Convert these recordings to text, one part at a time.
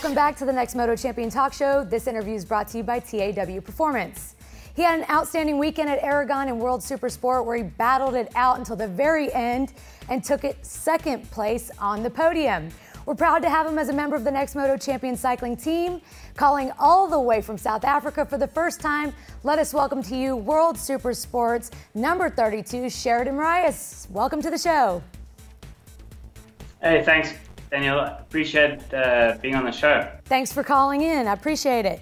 Welcome back to the Next Moto Champion Talk Show. This interview is brought to you by TAW Performance. He had an outstanding weekend at Aragon and World Supersport where he battled it out until the very end and took it second place on the podium. We're proud to have him as a member of the Next Moto Champion cycling team. Calling all the way from South Africa for the first time, let us welcome to you World Supersport's number 32, Sheridan Morais. Welcome to the show. Hey, thanks, Daniel. Appreciate being on the show. Thanks for calling in. I appreciate it.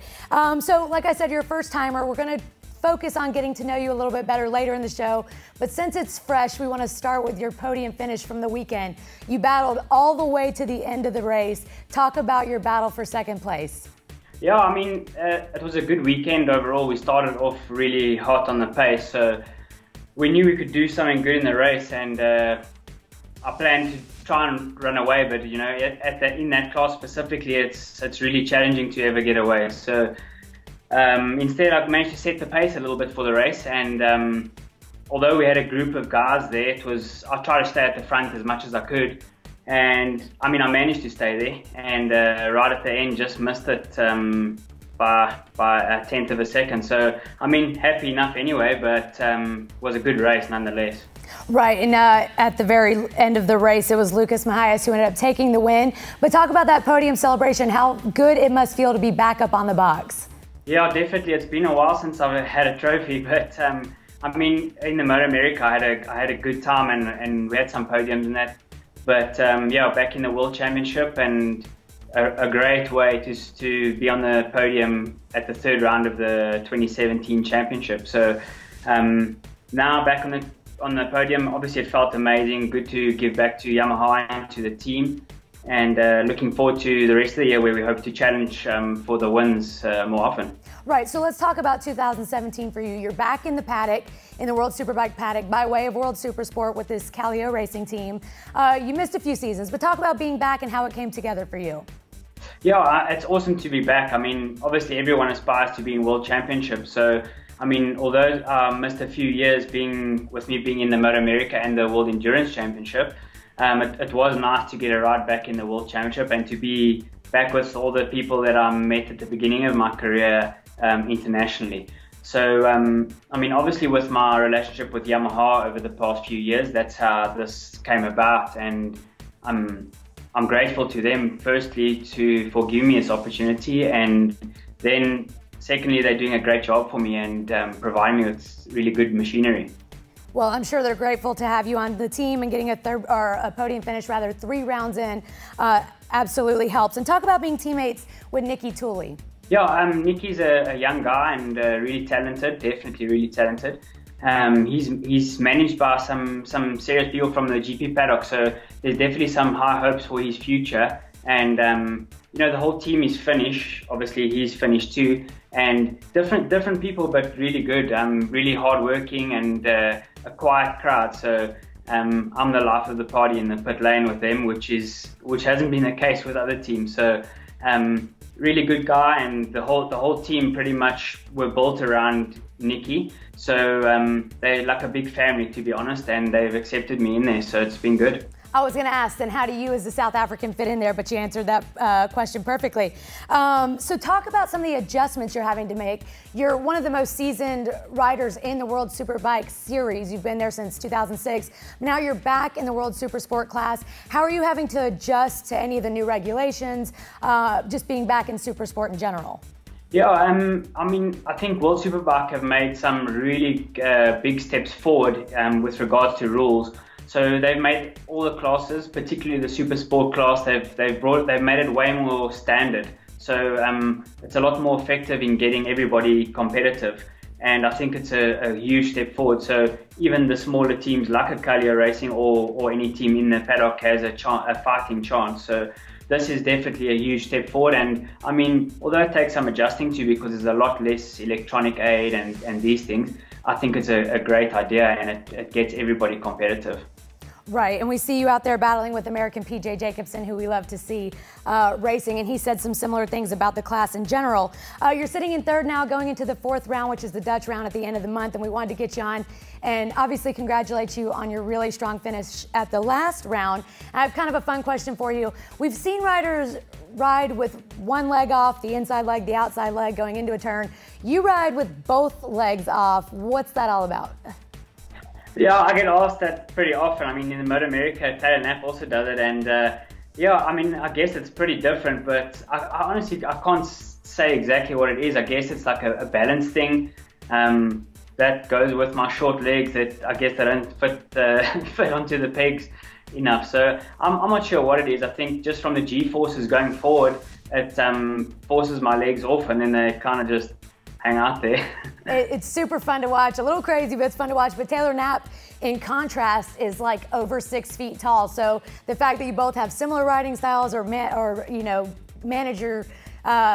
So like I said, you're a first timer. We're going to focus on getting to know you a little bit better later in the show, but since it's fresh, we want to start with your podium finish from the weekend. You battled all the way to the end of the race. Talk about your battle for second place. Yeah, I mean, it was a good weekend overall. We started off really hot on the pace, so we knew we could do something good in the race, and I planned to try and run away, but you know, in that class specifically, it's really challenging to ever get away. So instead, I've managed to set the pace a little bit for the race, and although we had a group of guys there, I tried to stay at the front as much as I could, and I mean, I managed to stay there, and right at the end, just missed it by a tenth of a second. So I mean, happy enough anyway, but was a good race nonetheless. Right, and at the very end of the race, it was Lucas Mahias who ended up taking the win. But talk about that podium celebration, how good it must feel to be back up on the box. Yeah, definitely. It's been a while since I've had a trophy, but I mean, in the Moto America, I had a good time, and we had some podiums and that. But yeah, back in the World Championship, and a great way to be on the podium at the third round of the 2017 Championship. So now back on the podium, obviously it felt amazing. Good to give back to Yamaha and to the team. And looking forward to the rest of the year where we hope to challenge for the wins more often. Right, so let's talk about 2017 for you. You're back in the paddock, in the World Superbike paddock, by way of World Supersport with this Kallio Racing team. You missed a few seasons, but talk about being back and how it came together for you. Yeah, it's awesome to be back. I mean, obviously everyone aspires to being World Championship. So, I mean, although I missed a few years being in the Moto America and the World Endurance Championship, it was nice to get a ride back in the World Championship and to be back with all the people that I met at the beginning of my career internationally. So, I mean, obviously with my relationship with Yamaha over the past few years, that's how this came about, and I'm grateful to them, firstly, for giving me this opportunity, and then secondly, they're doing a great job for me and providing me with really good machinery. Well, I'm sure they're grateful to have you on the team, and getting a podium finish, rather, 3 rounds in absolutely helps. And talk about being teammates with Nikki Tooley. Yeah, Nikki's a young guy and really talented, definitely really talented. He's managed by some serious people from the GP paddock, so there's definitely some high hopes for his future. And you know, the whole team is Finnish. Obviously, he's Finnish too, and different people, but really good. Really hardworking, and a quiet crowd. So I'm the life of the party in the pit lane with them, which hasn't been the case with other teams. So really good guy, and the whole team pretty much were built around Nikki. So they're like a big family, to be honest, and they've accepted me in there. So it's been good. I was going to ask, then, how do you as a South African fit in there? But you answered that question perfectly. So talk about some of the adjustments you're having to make. You're one of the most seasoned riders in the World Superbike series. You've been there since 2006. Now you're back in the World Supersport class. How are you having to adjust to any of the new regulations, just being back in Supersport in general? Yeah, I mean, I think World Superbike have made some really big steps forward with regards to rules. So they've made all the classes, particularly the super sport class, they've made it way more standard. So it's a lot more effective in getting everybody competitive. And I think it's a huge step forward. So even the smaller teams like a Kallio Racing or any team in the paddock has a fighting chance. So this is definitely a huge step forward. And I mean, although it takes some adjusting to, because there's a lot less electronic aid and these things, I think it's a great idea, and it gets everybody competitive. Right, and we see you out there battling with American P.J. Jacobson, who we love to see racing, and he said some similar things about the class in general. You're sitting in third now, going into the fourth round, which is the Dutch round at the end of the month, and we wanted to get you on and obviously congratulate you on your really strong finish at the last round. I have kind of a fun question for you. We've seen riders ride with one leg off, the inside leg, the outside leg, going into a turn. You ride with both legs off. What's that all about? Yeah, I get asked that pretty often. I mean, in the Moto America, Taylor Knapp also does it, and yeah, I mean, I guess it's pretty different, but I honestly, I can't say exactly what it is. I guess it's like a balance thing that goes with my short legs that I guess they don't fit, fit onto the pegs enough. So I'm not sure what it is. I think just from the G-forces going forward, it forces my legs off, and then they kind of just hang out there. It's super fun to watch. A little crazy, but it's fun to watch. But Taylor Knapp, in contrast, is like over 6 feet tall. So the fact that you both have similar riding styles or you know, manage your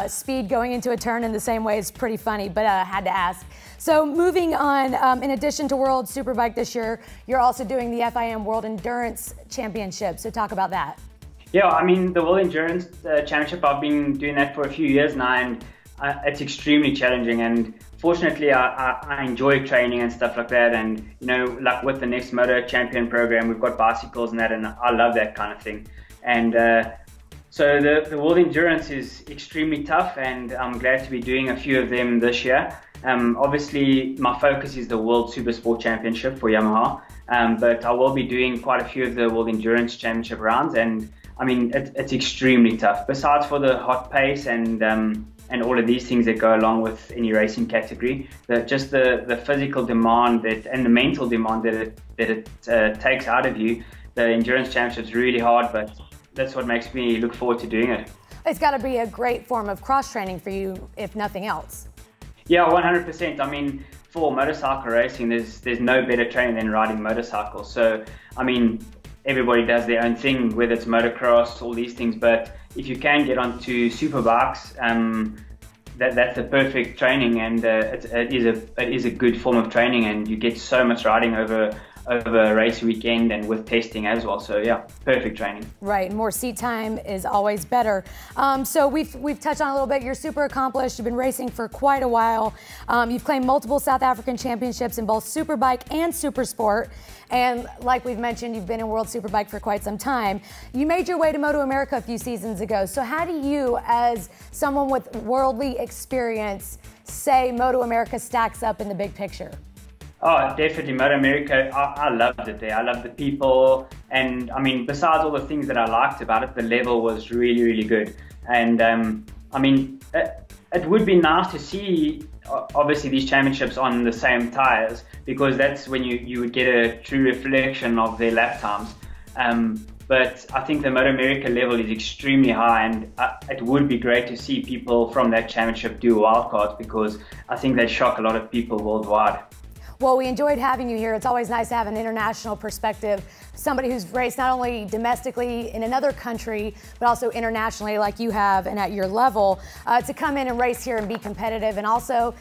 speed going into a turn in the same way is pretty funny, but I had to ask. So moving on, in addition to World Superbike this year, you're also doing the FIM World Endurance Championship. So talk about that. Yeah, I mean, the World Endurance Championship, I've been doing that for a few years now, and it's extremely challenging, and fortunately I enjoy training and stuff like that, and you know, like with the Next Moto Champion program, we've got bicycles and that, and I love that kind of thing. And so the World Endurance is extremely tough, and I'm glad to be doing a few of them this year. Obviously my focus is the World Supersport Championship for Yamaha, but I will be doing quite a few of the World Endurance Championship rounds, and I mean, it's extremely tough, besides for the hot pace and all of these things that go along with any racing category. Just the physical demand and the mental demand that it takes out of you. The endurance championship's really hard, but that's what makes me look forward to doing it. It's gotta be a great form of cross-training for you, if nothing else. Yeah, 100%. I mean, for motorcycle racing, there's no better training than riding motorcycles. So, I mean, everybody does their own thing, whether it's motocross, all these things, but if you can get onto superbikes, that's the perfect training, and it is a good form of training, and you get so much riding over a race weekend and with testing as well. So yeah, perfect training. Right, more seat time is always better. So we've touched on a little bit, you're super accomplished, you've been racing for quite a while. You've claimed multiple South African championships in both Superbike and Supersport. And like we've mentioned, you've been in World Superbike for quite some time. You made your way to Moto America a few seasons ago. So how do you, as someone with worldly experience, say Moto America stacks up in the big picture? Oh, definitely Moto America. I loved it there. I loved the people, and I mean, besides all the things that I liked about it, the level was really, really good. And I mean, it would be nice to see, obviously, these championships on the same tires, because that's when you would get a true reflection of their lap times. But I think the Moto America level is extremely high, and it would be great to see people from that championship do wildcards, because I think they shock a lot of people worldwide. Well, we enjoyed having you here. It's always nice to have an international perspective, somebody who's raced not only domestically in another country, but also internationally like you have and at your level, to come in and race here and be competitive, and also,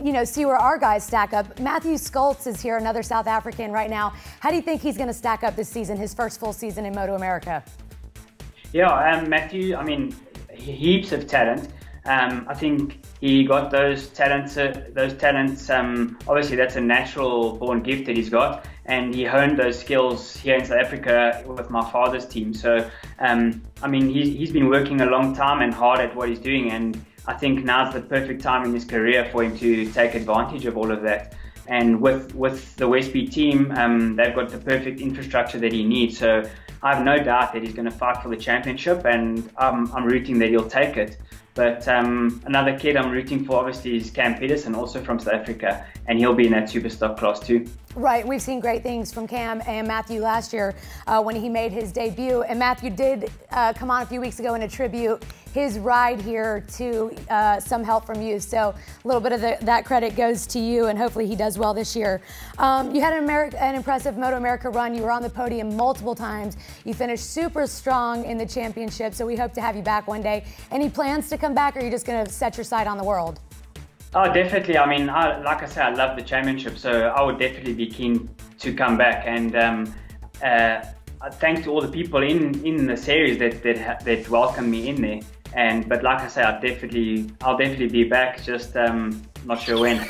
you know, see where our guys stack up. Matthew Skoltz is here, another South African right now. How do you think he's going to stack up this season, his first full season in Moto America? Yeah, Matthew, I mean, heaps of talent. I think he got those talents, obviously that's a natural born gift that he's got, and he honed those skills here in South Africa with my father's team. So, I mean, he's been working a long time and hard at what he's doing, and I think now's the perfect time in his career for him to take advantage of all of that. And with the Westby team, they've got the perfect infrastructure that he needs. So I have no doubt that he's going to fight for the championship, and I'm rooting that he'll take it. But another kid I'm rooting for, obviously, is Cam Peterson, also from South Africa, and he'll be in that Superstock class too. Right, we've seen great things from Cam and Matthew last year when he made his debut, and Matthew did come on a few weeks ago and attribute his ride here to some help from you, so a little bit of that credit goes to you, and hopefully he does well this year. You had an impressive Moto America run. You were on the podium multiple times. You finished super strong in the championship, so we hope to have you back one day. Any plans to come back, or are you just going to set your sight on the world? Oh, definitely. I mean, like I said, I love the championship, so I would definitely be keen to come back. And Thanks to all the people in the series that welcomed me in there. But like I say, I'll definitely be back. Just not sure when.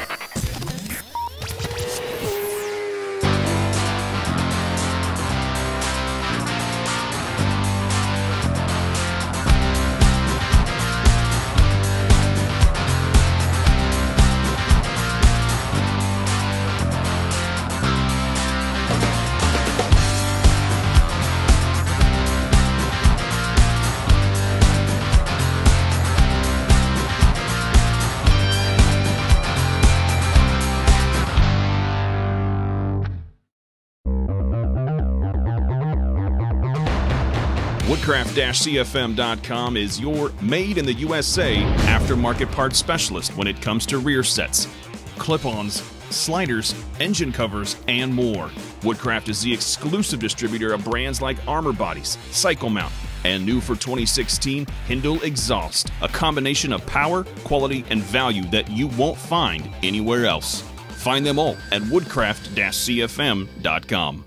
Woodcraft-cfm.com is your made-in-the-USA aftermarket parts specialist when it comes to rear sets, clip-ons, sliders, engine covers, and more. Woodcraft is the exclusive distributor of brands like Armor Bodies, Cycle Mount, and new for 2016, Hindle Exhaust, a combination of power, quality, and value that you won't find anywhere else. Find them all at woodcraft-cfm.com.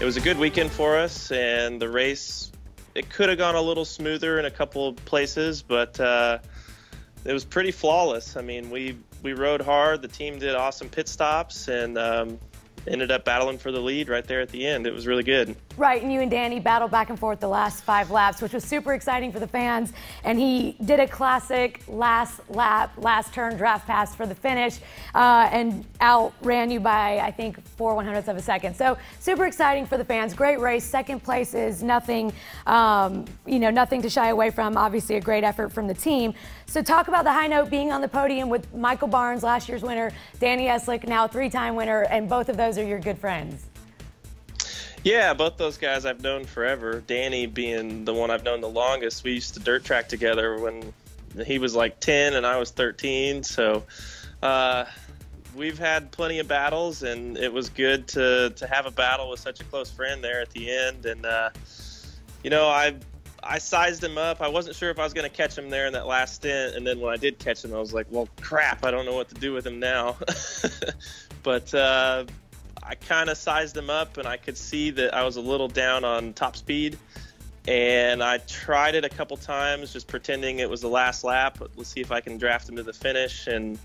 It was a good weekend for us, and the race, it could have gone a little smoother in a couple of places, but it was pretty flawless. I mean, we rode hard. The team did awesome pit stops and ended up battling for the lead right there at the end. It was really good. Right, and you and Danny battled back and forth the last 5 laps, which was super exciting for the fans. And he did a classic last lap, last turn draft pass for the finish and outran you by, I think, 4/100ths of a second. So super exciting for the fans. Great race. Second place is nothing, you know, nothing to shy away from. Obviously a great effort from the team. So talk about the high note being on the podium with Michael Barnes, last year's winner, Danny Eslick, now 3-time winner, and both of those are your good friends. Yeah, both those guys I've known forever. Danny being the one I've known the longest. We used to dirt track together when he was like 10 and I was 13. So we've had plenty of battles, and it was good to have a battle with such a close friend there at the end. And you know, I sized him up. I wasn't sure if I was going to catch him there in that last stint, and then when I did catch him, I was like, well, crap, I don't know what to do with him now. But I kind of sized him up, and I could see that I was a little down on top speed, and I tried it a couple times just pretending it was the last lap. Let's see if I can draft him to the finish, and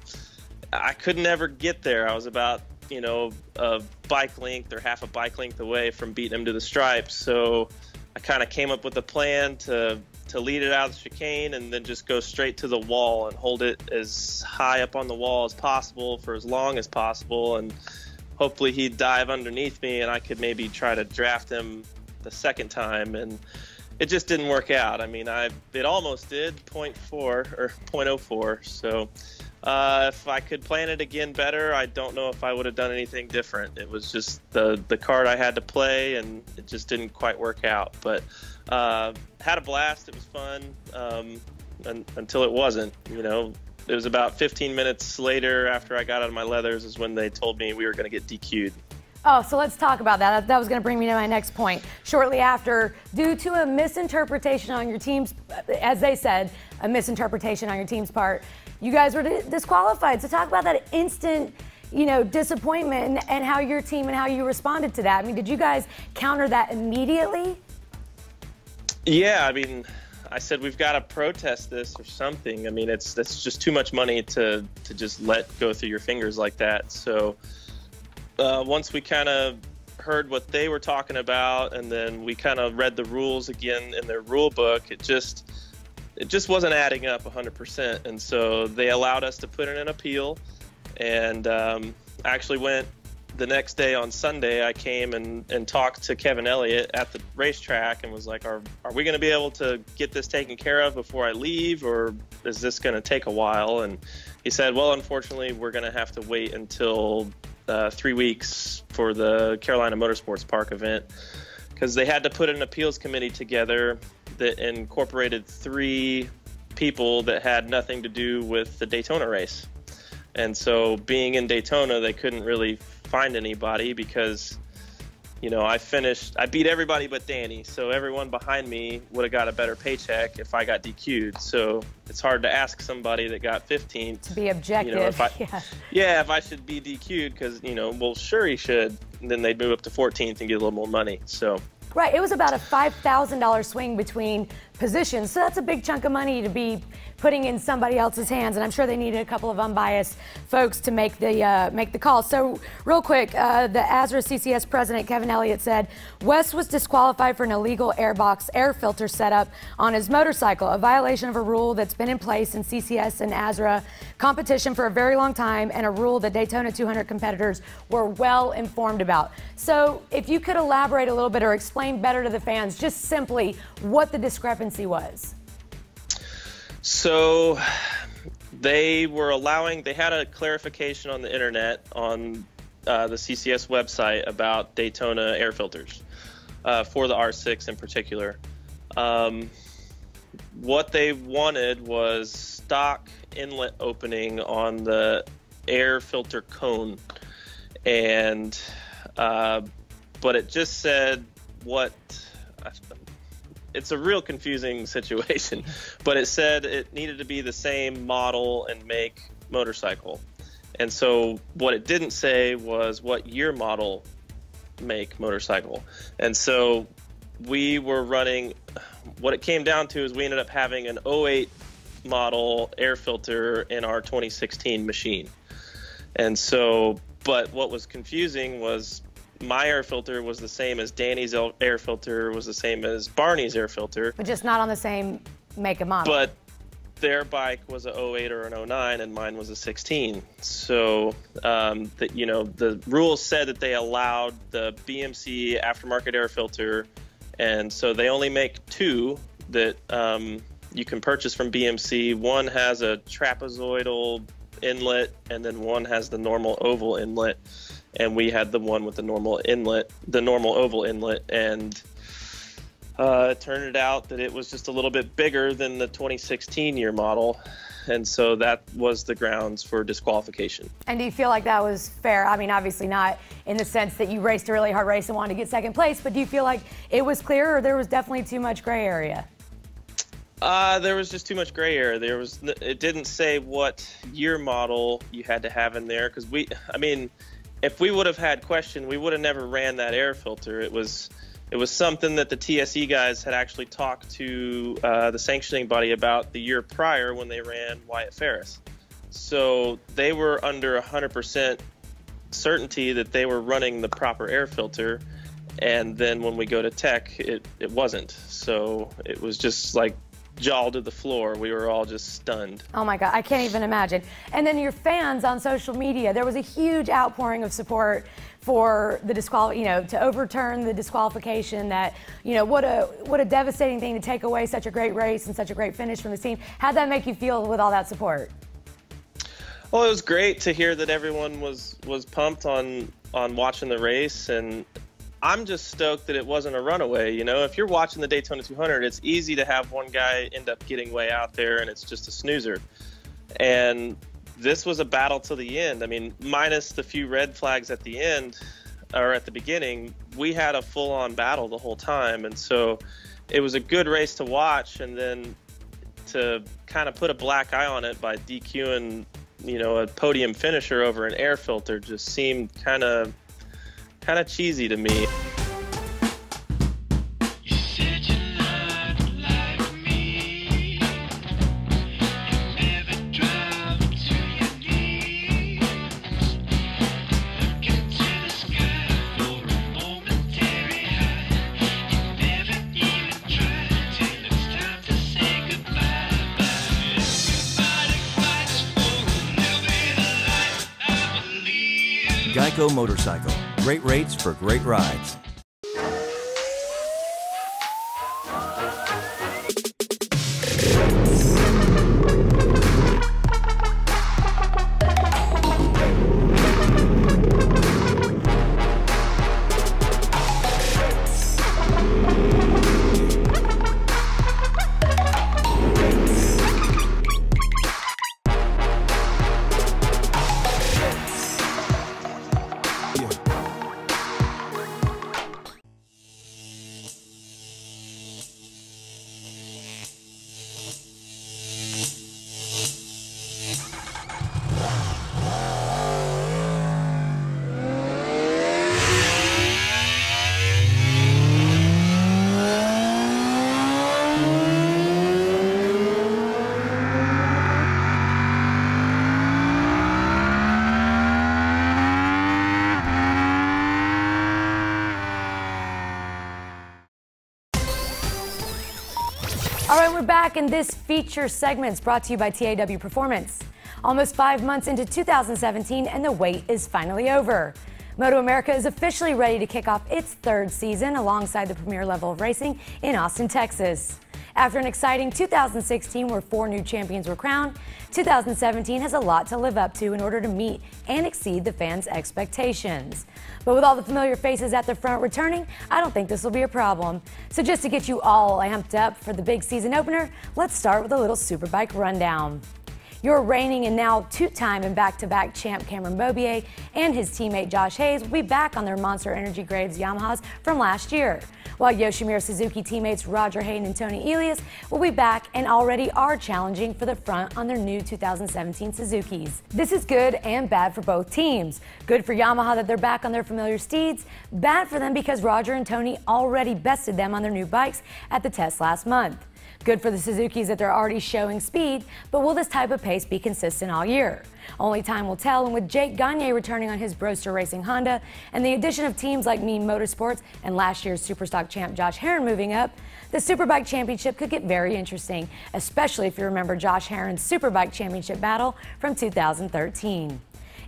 I could never get there. I was about, you know, a bike length or half a bike length away from beating him to the stripe. So I kind of came up with a plan to lead it out of the chicane and then just go straight to the wall and hold it as high up on the wall as possible for as long as possible, and hopefully he'd dive underneath me and I could maybe try to draft him the second time. And it just didn't work out. I mean, it almost did, 0.4 or 0.04. So if I could plan it again better, I don't know if I would have done anything different. It was just the card I had to play, and it just didn't quite work out. But had a blast. It was fun until it wasn't, you know. It was about 15 minutes later, after I got out of my leathers, is when they told me we were going to get DQ'd. Oh, so let's talk about that. That was going to bring me to my next point. Shortly after, due to a misinterpretation on your team's, as they said, a misinterpretation on your team's part, you guys were disqualified. So talk about that instant, you know, disappointment and how your team and how you responded to that. I mean, did you guys counter that immediately? Yeah, I mean, I said, we've got to protest this or something. I mean, that's just too much money to just let go through your fingers like that. So once we kind of heard what they were talking about, and then we kind of read the rules again in their rule book, it just wasn't adding up 100%. And so they allowed us to put in an appeal, and I actually went the next day on Sunday. I came and talked to Kevin Elliott at the racetrack and was like, are we going to be able to get this taken care of before I leave, or is this going to take a while? And he said, well, unfortunately, we're going to have to wait until 3 weeks for the Carolina Motorsports Park event, because they had to put an appeals committee together that incorporated 3 people that had nothing to do with the Daytona race. And so being in Daytona, they couldn't really find anybody, because, you know, I beat everybody but Danny, so everyone behind me would have got a better paycheck if I got DQ'd. So it's hard to ask somebody that got 15th to be objective, you know, if I should be DQ'd, because, you know, well, sure he should, and then they'd move up to 14th and get a little more money. So. Right, it was about a $5,000 swing between positions, so that's a big chunk of money to be putting in somebody else's hands, and I'm sure they needed a couple of unbiased folks to make the call. So real quick, the Azra CCS president, Kevin Elliott, said West was disqualified for an illegal airbox air filter setup on his motorcycle, a violation of a rule that's been in place in CCS and Azra competition for a very long time, and a rule that Daytona 200 competitors were well informed about. So if you could elaborate a little bit or explain better to the fans just simply what the discrepancy was. So they were allowing, they had a clarification on the internet on the CCS website about Daytona air filters for the R6 in particular. What they wanted was stock inlet opening on the air filter cone, and but it just said what, it's a real confusing situation, but it said it needed to be the same model and make motorcycle. And so what it didn't say was what year, model, make motorcycle. And so we were running, what it came down to is we ended up having an 08 model air filter in our 2016 machine. And so, but what was confusing was my air filter was the same as Danny's air filter, was the same as Barney's air filter. But just not on the same make and model. But their bike was an 08 or an 09 and mine was a 16. So, you know, the rules said that they allowed the BMC aftermarket air filter. And so they only make two that you can purchase from BMC. One has a trapezoidal inlet and then one has the normal oval inlet. And we had the one with the normal inlet, the normal oval inlet, and it turned out that it was just a little bit bigger than the 2016 year model, and so that was the grounds for disqualification. And do you feel like that was fair? I mean, obviously not in the sense that you raced a really hard race and wanted to get second place, but do you feel like it was clear, or there was definitely too much gray area? There was just too much gray area. There was, it didn't say what year model you had to have in there, because we, I mean, if we would have had question, we would have never ran that air filter. It was something that the TSE guys had actually talked to the sanctioning body about the year prior when they ran Wyatt Ferris. So they were under 100% certainty that they were running the proper air filter, and then when we go to tech, it wasn't. So it was just like jaw to the floor. We were all just stunned. Oh my God, I can't even imagine. And then your fans on social media, there was a huge outpouring of support for the to overturn the disqualification. That, you know, what a devastating thing to take away such a great race and such a great finish from the team. How'd that make you feel with all that support? Well, it was great to hear that everyone was pumped on watching the race, and I'm just stoked that it wasn't a runaway. You know, if you're watching the Daytona 200, it's easy to have one guy end up getting way out there and it's just a snoozer. And this was a battle to the end. I mean, minus the few red flags at the end or at the beginning, we had a full-on battle the whole time. And so it was a good race to watch, and then to kind of put a black eye on it by DQing, you know, a podium finisher over an air filter just seemed kind of cheesy to me. Geico Motorcycle. Great rates for great rides. All right, we're back, and this feature segment is brought to you by TAW Performance. Almost 5 months into 2017, and the wait is finally over. Moto America is officially ready to kick off its third season alongside the premier level of racing in Austin, Texas. After an exciting 2016 where 4 new champions were crowned, 2017 has a lot to live up to in order to meet and exceed the fans' expectations. But with all the familiar faces at the front returning, I don't think this will be a problem. So just to get you all amped up for the big season opener, let's start with a little Superbike rundown. Your reigning and now two-time and back-to-back champ Cameron Mobier and his teammate Josh Hayes will be back on their Monster Energy Graves Yamahas from last year, while Yoshimura Suzuki teammates Roger Hayden and Tony Elias will be back and already are challenging for the front on their new 2017 Suzukis. This is good and bad for both teams. Good for Yamaha that they're back on their familiar steeds, bad for them because Roger and Tony already bested them on their new bikes at the test last month. Good for the Suzukis that they're already showing speed, but will this type of pace be consistent all year? Only time will tell, and with Jake Gagne returning on his Broster Racing Honda and the addition of teams like Mean Motorsports and last year's Superstock champ Josh Herron moving up, the Superbike Championship could get very interesting, especially if you remember Josh Herron's Superbike Championship battle from 2013.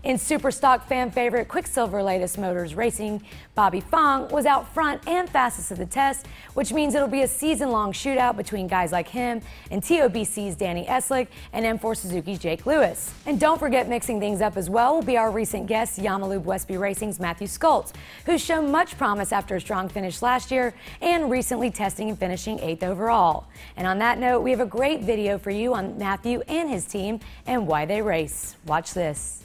In Superstock, fan favorite Quicksilver Latest Motors Racing Bobby Fong was out front and fastest of the test, which means it'll be a season-long shootout between guys like him and TOBC's Danny Eslick and M4 Suzuki's Jake Lewis. And don't forget, mixing things up as well will be our recent guest, Yamalube Westby Racing's Matthew Skoltz, who's shown much promise after a strong finish last year and recently testing and finishing 8th overall. And on that note, we have a great video for you on Matthew and his team and why they race. Watch this.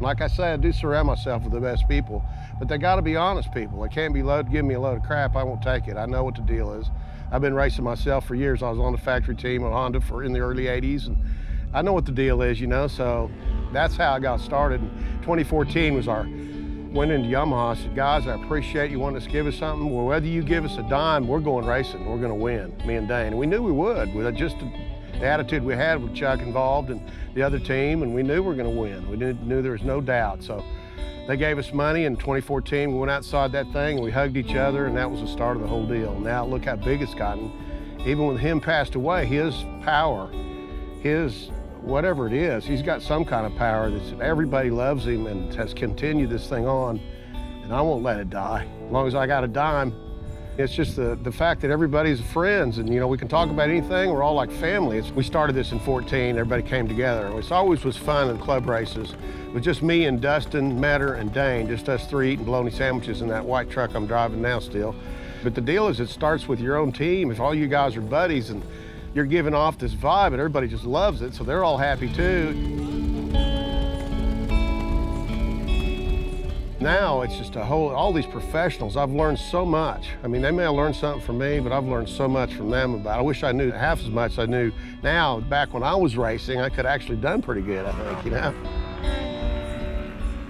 Like I say, I do surround myself with the best people, but they gotta be honest people. They can't be giving me a load of crap, I won't take it. I know what the deal is. I've been racing myself for years. I was on the factory team at Honda in the early 80s, and I know what the deal is, you know, so that's how I got started. 2014 was our went into Yamaha. I said, guys, I appreciate you wanting us to give us something. Well, whether you give us a dime, we're going racing, we're gonna win, me and Dane. And we knew we would, with just the attitude we had with Chuck involved and the other team, and we knew we were going to win. We knew there was no doubt. So they gave us money in 2014. We went outside that thing, and we hugged each other, and that was the start of the whole deal. Now look how big it's gotten. Even when him passed away, his power, his whatever it is, he's got some kind of power that everybody loves him and has continued this thing on, and I won't let it die. As long as I got a dime, it's just the fact that everybody's friends and, you know, we can talk about anything. We're all like family. We started this in 14. Everybody came together. It always was fun in club races. It was just me and Dustin, Metter, and Dane, just us three eating bologna sandwiches in that white truck I'm driving now still. But the deal is it starts with your own team. If all you guys are buddies and you're giving off this vibe and everybody just loves it, so they're all happy too. Now it's just a whole, all these professionals, I've learned so much. I mean, they may have learned something from me, but I've learned so much from them about it. I wish I knew half as much as I knew now. Back when I was racing, I could have actually done pretty good, I think, you know?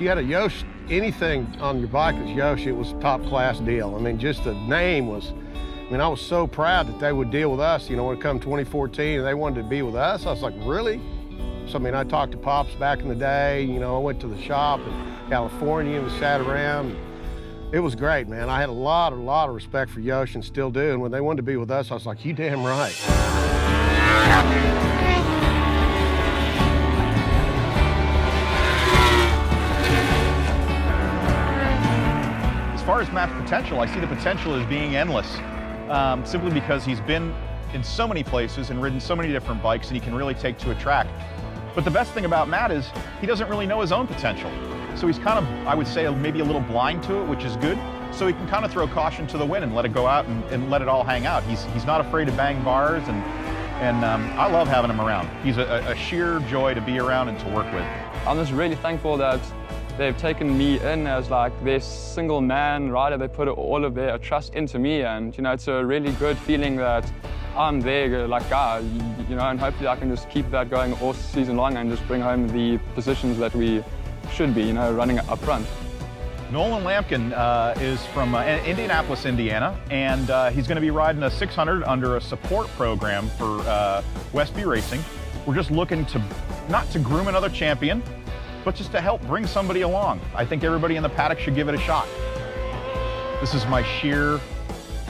You had a Yosh, anything on your bike that's Yosh, it was a top class deal. I mean, just the name was, I mean, I was so proud that they would deal with us. You know, when it come 2014 and they wanted to be with us, I was like, really? So, I mean, I talked to Pops back in the day, you know, I went to the shop in California and sat around. It was great, man. I had a lot of respect for Yosh and still do. And when they wanted to be with us, I was like, you damn right. As far as Matt's potential, I see the potential as being endless, simply because he's been in so many places and ridden so many different bikes and he can really take to a track. But the best thing about Matt is he doesn't really know his own potential. So he's kind of, I would say, maybe a little blind to it, which is good. So he can kind of throw caution to the wind and let it go out and let it all hang out. He's not afraid to bang bars, and I love having him around. He's a sheer joy to be around and to work with. I'm just really thankful that they've taken me in as like their single man rider. They put all of their trust into me, and you know, it's a really good feeling that I'm there, like, God, you know, and hopefully I can just keep that going all season long and just bring home the positions that we should be, you know, running up front. Nolan Lampkin is from Indianapolis, Indiana, and he's going to be riding a 600 under a support program for Westby Racing. We're just looking to, not to groom another champion, but just to help bring somebody along. I think everybody in the paddock should give it a shot. This is my sheer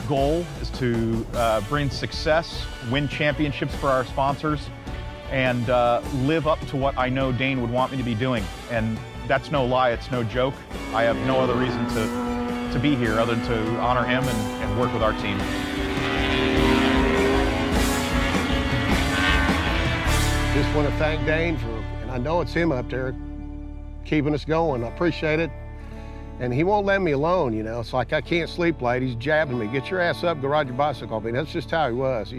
goal is to bring success, win championships for our sponsors, and live up to what I know Dane would want me to be doing. And that's no lie, it's no joke. I have no other reason to be here other than to honor him and work with our team. Just want to thank Dane for, and I know it's him up there, keeping us going. I appreciate it. And he won't let me alone, you know. It's like I can't sleep late. He's jabbing me. Get your ass up, go ride your bicycle. I mean, that's just how he was.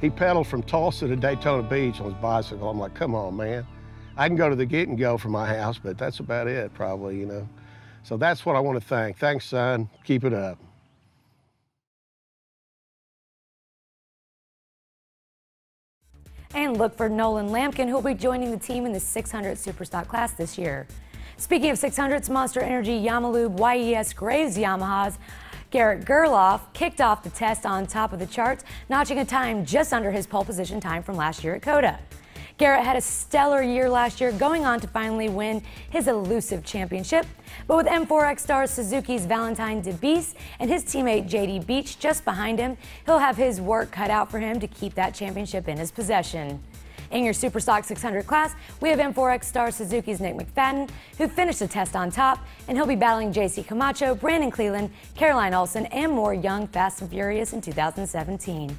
He pedaled from Tulsa to Daytona Beach on his bicycle. I'm like, come on, man. I can go to the Get and Go from my house, but that's about it probably, you know. So that's what I want to thank. Thanks, son. Keep it up. And look for Nolan Lampkin, who'll be joining the team in the 600 Superstock class this year. Speaking of 600s, Monster Energy Yamalube YES Graves Yamahas, Garrett Gerloff kicked off the test on top of the charts, notching a time just under his pole position time from last year at Coda. Garrett had a stellar year last year, going on to finally win his elusive championship. But with M4X star Suzuki's Valentine DeBeese and his teammate JD Beach just behind him, he'll have his work cut out for him to keep that championship in his possession. In your Superstock 600 class, we have M4X star Suzuki's Nick McFadden, who finished the test on top, and he'll be battling JC Camacho, Brandon Cleland, Caroline Olsen, and more young Fast and Furious in 2017.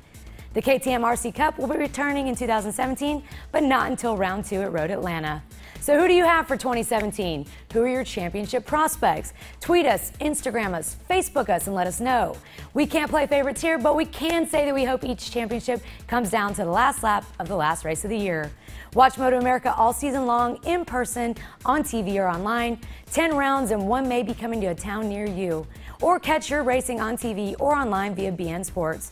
The KTM RC Cup will be returning in 2017, but not until round 2 at Road Atlanta. So who do you have for 2017? Who are your championship prospects? Tweet us, Instagram us, Facebook us, and let us know. We can't play favorites here, but we can say that we hope each championship comes down to the last lap of the last race of the year. Watch Moto America all season long, in person, on TV or online. 10 rounds and one may be coming to a town near you. Or catch your racing on TV or online via BN Sports.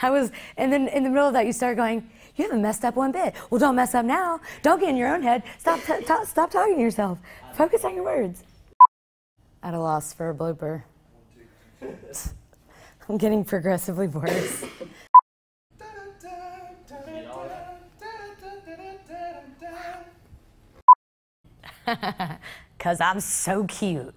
I was, and then in the middle of that, you started going, you haven't messed up one bit. Well, don't mess up now. Don't get in your own head. Stop talking to yourself. Focus on your words. At a loss for a blooper. I'm getting progressively worse. Because I'm so cute.